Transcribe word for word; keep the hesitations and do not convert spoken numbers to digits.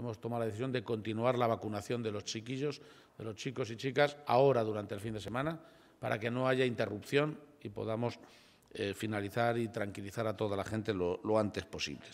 hemos tomado la decisión de continuar la vacunación de los chiquillos, de los chicos y chicas, ahora durante el fin de semana, para que no haya interrupción y podamos eh, finalizar y tranquilizar a toda la gente lo, lo antes posible.